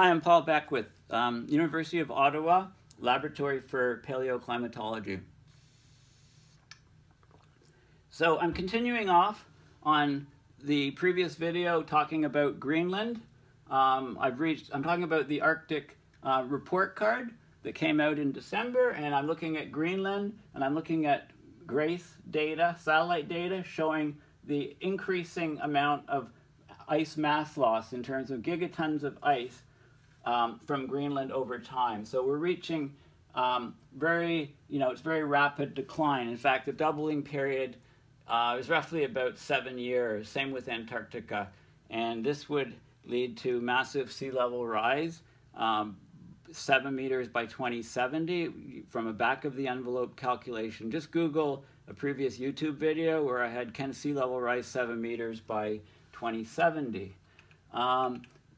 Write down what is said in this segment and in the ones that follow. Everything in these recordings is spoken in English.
Hi, I'm Paul Beckwith, University of Ottawa, Laboratory for Paleoclimatology. So I'm continuing off on the previous video talking about Greenland. I'm talking about the Arctic Report Card that came out in December, and I'm looking at Greenland, and I'm looking at GRACE data, satellite data, showing the increasing amount of ice mass loss in terms of gigatons of ice from Greenland over time. So we're reaching it's very rapid decline. In fact, the doubling period is roughly about 7 years, same with Antarctica. And this would lead to massive sea level rise, 7 meters by 2070 from a back of the envelope calculation. Just Google a previous YouTube video where I had can sea level rise 7 meters by 2070.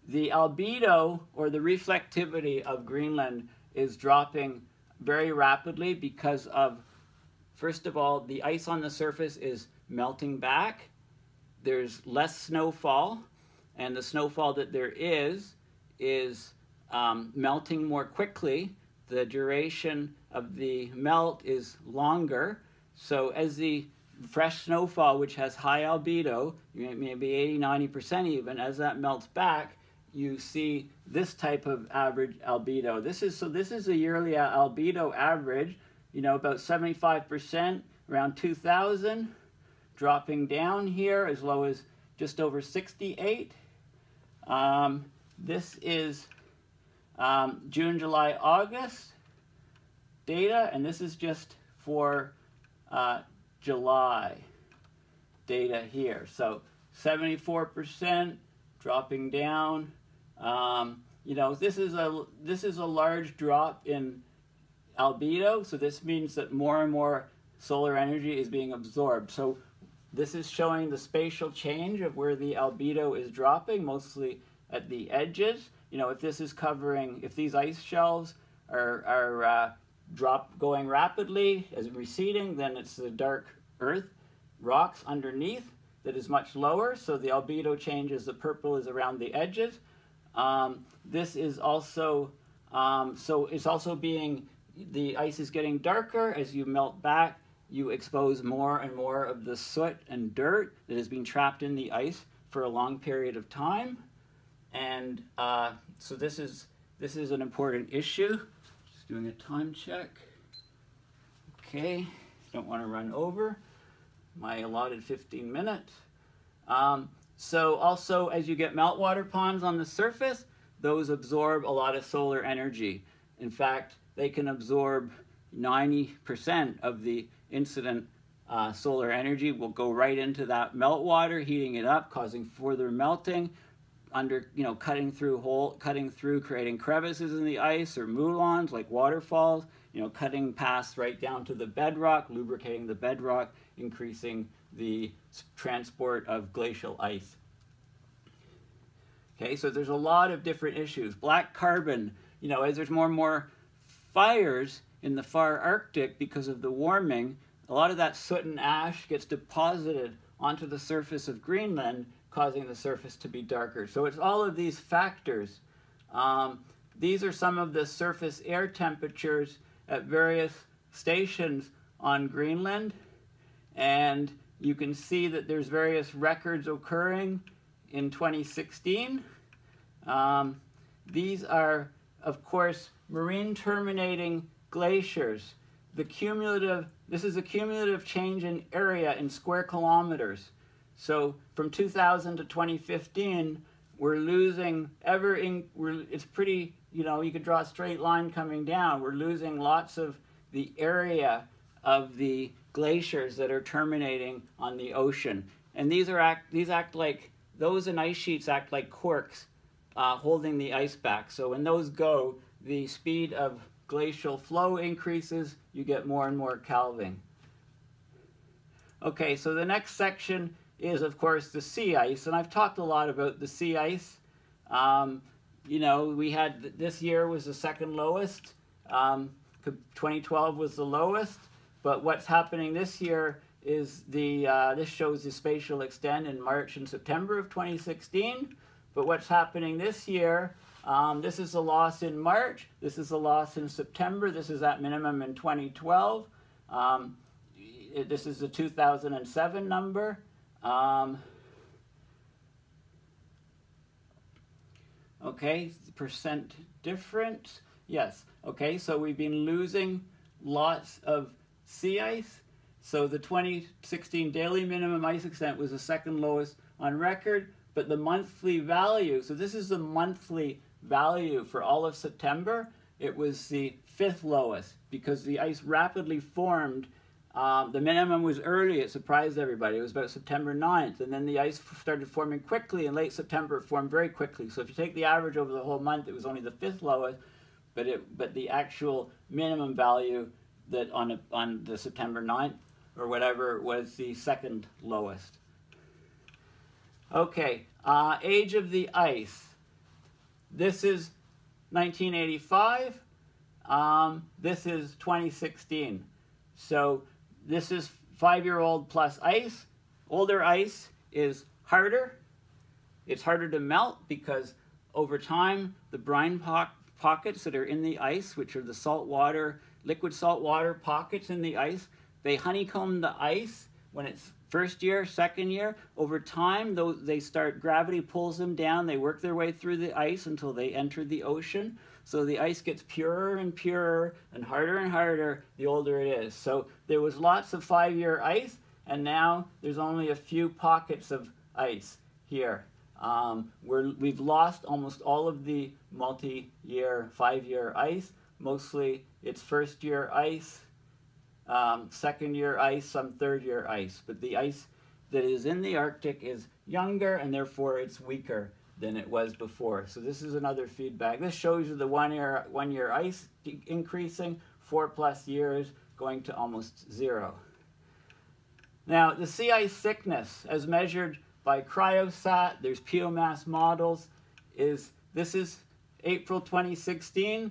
The albedo, or the reflectivity of Greenland, is dropping very rapidly because of, first of all, the ice on the surface is melting back. There's less snowfall, and the snowfall that there is melting more quickly. The duration of the melt is longer. So as the fresh snowfall, which has high albedo, maybe 80, 90% even, as that melts back, you see this type of average albedo. This is a yearly albedo average, about 75% around 2000, dropping down here as low as just over 68. This is June, July, August data, and this is just for July data here. So 74% dropping down. This is a large drop in albedo, so this means that more and more solar energy is being absorbed. So this is showing the spatial change of where the albedo is dropping, mostly at the edges. If this is covering, if these ice shelves are going rapidly as receding, then it's the dark earth rocks underneath that is much lower. So the albedo changes, the purple is around the edges. This is also, the ice is getting darker. As you melt back, you expose more and more of the soot and dirt that has been trapped in the ice for a long period of time. And so this is an important issue. Just doing a time check. Okay, don't want to run over my allotted 15 minutes. So also, as you get meltwater ponds on the surface, those absorb a lot of solar energy. In fact, they can absorb 90% of the incident solar energy will go right into that meltwater, heating it up, causing further melting, creating crevices in the ice, or moulins like waterfalls, cutting past right down to the bedrock, lubricating the bedrock, increasing the transport of glacial ice. Okay, so there's a lot of different issues. Black carbon, as there's more and more fires in the far Arctic because of the warming, a lot of that soot and ash gets deposited onto the surface of Greenland, causing the surface to be darker. So it's all of these factors. These are some of the surface air temperatures at various stations on Greenland. And you can see that there's various records occurring in 2016. These are, of course, marine terminating glaciers. This is a cumulative change in area in square kilometers. So from 2000 to 2015, we're losing it's pretty, you could draw a straight line coming down. We're losing lots of the area of the glaciers that are terminating on the ocean. And those in ice sheets act like corks holding the ice back. So when those go, the speed of glacial flow increases, you get more and more calving. Okay, so the next section is, of course, the sea ice, and I've talked a lot about the sea ice. This year was the second lowest, 2012 was the lowest, but what's happening this year is this shows the spatial extent in March and September of 2016, but what's happening this year This is the loss in March. This is the loss in September. This is at minimum in 2012. This is the 2007 number. Okay, percent difference. Yes, okay, so we've been losing lots of sea ice. So the 2016 daily minimum ice extent was the second lowest on record, but the monthly value, so this is the monthly value for all of September, it was the fifth lowest because the ice rapidly formed. The minimum was early, it surprised everybody. It was about September 9th, and then the ice started forming quickly, and late September it formed very quickly. So if you take the average over the whole month, it was only the fifth lowest, but the actual minimum value that on the September 9th or whatever was the second lowest. Okay, age of the ice. This is 1985, this is 2016. So this is 5-year-old plus ice. Older ice is harder. It's harder to melt because over time, the brine pockets that are in the ice, which are the salt water, liquid salt water pockets in the ice, they honeycomb the ice when it's first year, second year. Over time, gravity pulls them down. They work their way through the ice until they enter the ocean. So the ice gets purer and purer and harder the older it is. So there was lots of 5-year ice, and now there's only a few pockets of ice here. We've lost almost all of the multi-year, 5-year ice. Mostly it's first-year ice, second-year ice, some third-year ice. But the ice that is in the Arctic is younger, and therefore it's weaker than it was before. So this is another feedback. This shows you the one year ice increasing, 4+ years going to almost zero. Now the sea ice thickness as measured by CryoSat, there's PIOMAS models, this is April 2016.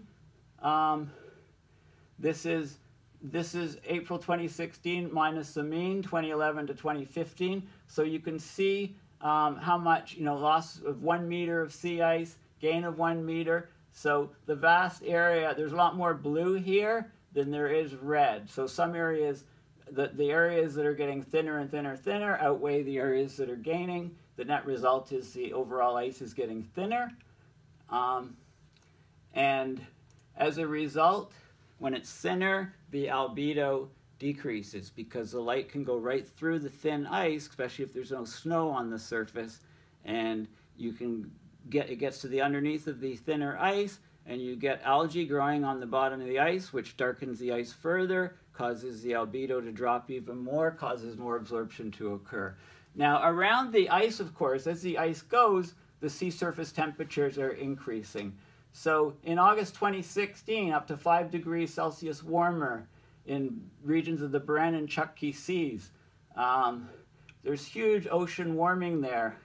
This is April 2016 minus the mean 2011 to 2015. So you can see how much, loss of 1 meter of sea ice, gain of 1 meter. So the vast area, there's a lot more blue here than there is red. So some areas, the areas that are getting thinner and thinner outweigh the areas that are gaining. The net result is the overall ice is getting thinner. And as a result, when it's thinner, the albedo decreases because the light can go right through the thin ice, especially if there's no snow on the surface, and you can get, it gets to the underneath of the thinner ice, and you get algae growing on the bottom of the ice, which darkens the ice further, causes the albedo to drop even more, causes more absorption to occur. Now around the ice, of course, as the ice goes, the sea surface temperatures are increasing. So in August 2016, up to 5 degrees Celsius warmer in regions of the Barents and Chukchi Seas. There's huge ocean warming there,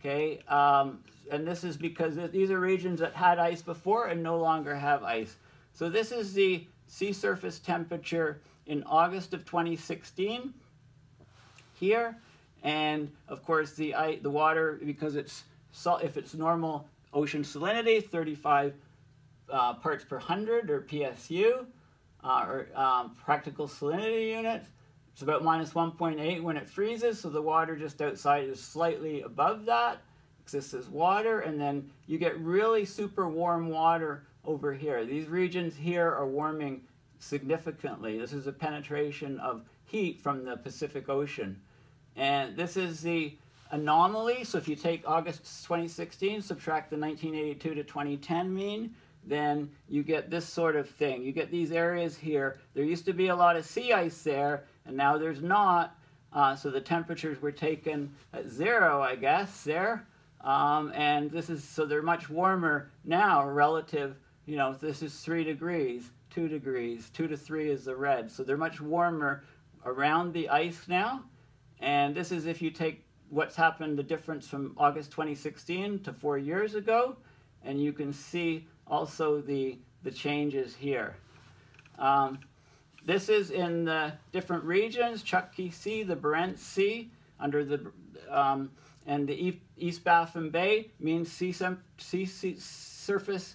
okay? And this is because these are regions that had ice before and no longer have ice. So this is the sea surface temperature in August of 2016 here. And of course the water, because it's salt, if it's normal ocean salinity, 35 parts per hundred or PSU, practical salinity unit. It's about minus 1.8 when it freezes, so the water just outside is slightly above that, exists as water, and then you get really super warm water over here. These regions here are warming significantly. This is a penetration of heat from the Pacific Ocean. And this is the anomaly, so if you take August 2016, subtract the 1982 to 2010 mean, then you get this sort of thing. You get these areas here. There used to be a lot of sea ice there, and now there's not. So the temperatures were taken at zero, I guess, there. And this is, so they're much warmer now relative, this is 3 degrees, 2 degrees, 2 to 3 is the red. So they're much warmer around the ice now. And this is if you take what's happened, the difference from August 2016 to 4 years ago, and you can see also the changes here. This is in the different regions, Chukchi Sea, the Barents Sea, under the, and the East Baffin Bay, means sea, sea, sea, surface,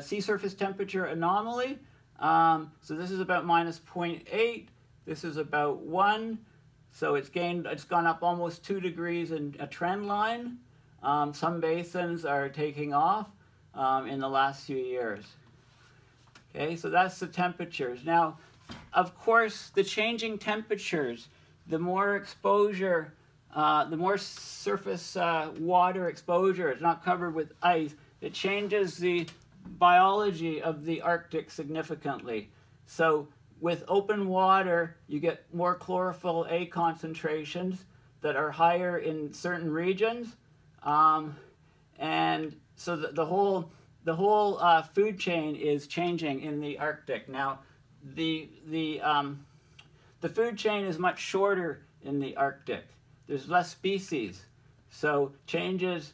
sea surface temperature anomaly. So this is about minus 0.8. This is about 1. So it's gained, it's gone up almost 2 degrees in a trend line. Some basins are taking off in the last few years. Okay, so that's the temperatures. Now, of course, the changing temperatures, the more exposure, the more surface water exposure, it's not covered with ice, it changes the biology of the Arctic significantly. So with open water, you get more chlorophyll A concentrations that are higher in certain regions. And so the whole food chain is changing in the Arctic. Now, the food chain is much shorter in the Arctic. There's less species. So changes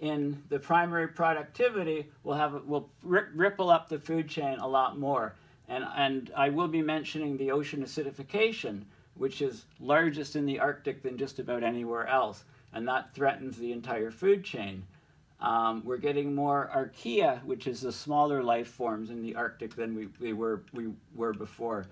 in the primary productivity will ripple up the food chain a lot more. And I will be mentioning the ocean acidification, which is largest in the Arctic than just about anywhere else. And that threatens the entire food chain. We're getting more archaea, which is the smaller life forms in the Arctic than we were before.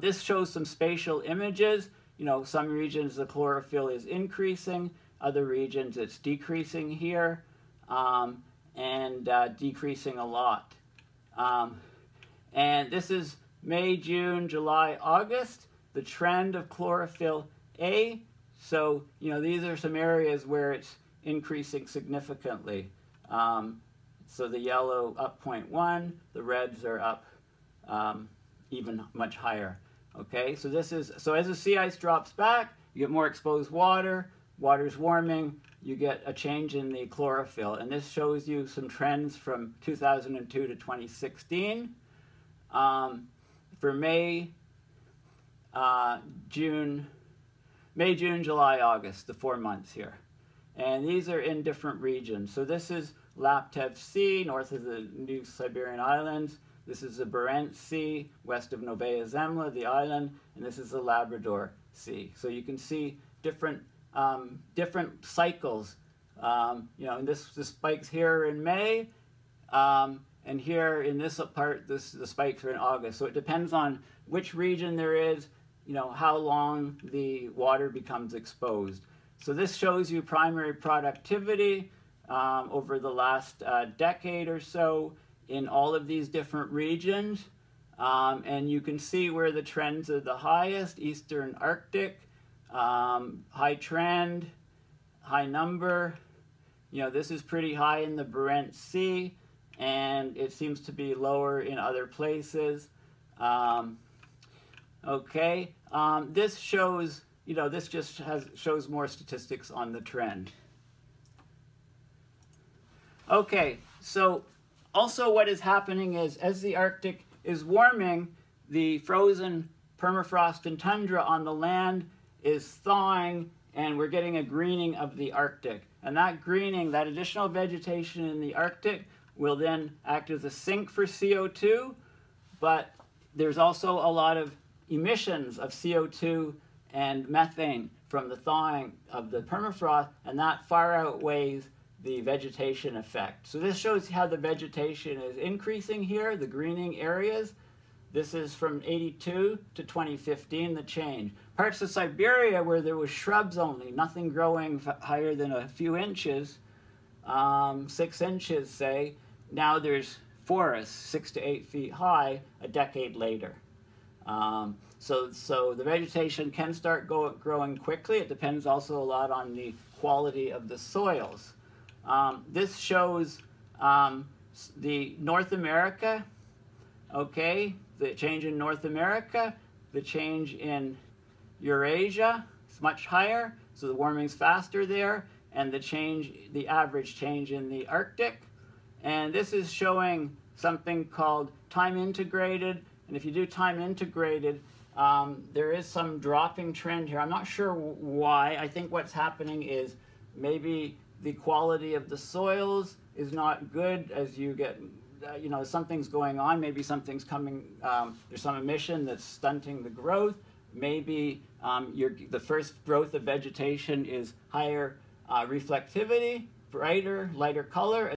This shows some spatial images. You know, some regions the chlorophyll is increasing, other regions it's decreasing here, and decreasing a lot. And this is May, June, July, August, the trend of chlorophyll A. So, you know, these are some areas where it's increasing significantly. So the yellow up 0.1, the reds are up even much higher. Okay, so this is, so as the sea ice drops back, you get more exposed water, water's warming, you get a change in the chlorophyll. And this shows you some trends from 2002 to 2016. For May, June, July, August, the 4 months here. And these are in different regions. So this is Laptev Sea, north of the New Siberian Islands. This is the Barents Sea, west of Novaya Zemlya, the island. And this is the Labrador Sea. So you can see different, different cycles. You know, and the spikes here are in May. And here in this part, the spikes are in August. So it depends on which region there is, you know, how long the water becomes exposed. So this shows you primary productivity over the last decade or so in all of these different regions. And you can see where the trends are the highest, Eastern Arctic, high trend, high number. You know, this is pretty high in the Barents Sea, and it seems to be lower in other places. Okay, this shows, you know, this just shows more statistics on the trend. Okay, so also what is happening is as the Arctic is warming, the frozen permafrost and tundra on the land is thawing, and we're getting a greening of the Arctic. And that greening, that additional vegetation in the Arctic, will then act as a sink for CO2, but there's also a lot of emissions of CO2 and methane from the thawing of the permafrost, and that far outweighs the vegetation effect. So this shows how the vegetation is increasing here, the greening areas. This is from 82 to 2015, the change. Parts of Siberia where there was shrubs only, nothing growing higher than a few inches, 6 inches say, now there's forests 6 to 8 feet high a decade later. So the vegetation can start growing quickly. It depends also a lot on the quality of the soils. This shows the North America, okay, the change in North America, the change in Eurasia, it's much higher, so the warming's faster there, and the change, the average change in the Arctic. And this is showing something called time integrated. And if you do time integrated, there is some dropping trend here. I'm not sure why. I think what's happening is maybe the quality of the soils is not good as you get, you know, something's going on. Maybe something's coming, there's some emission that's stunting the growth. Maybe the first growth of vegetation is higher reflectivity, brighter, lighter color.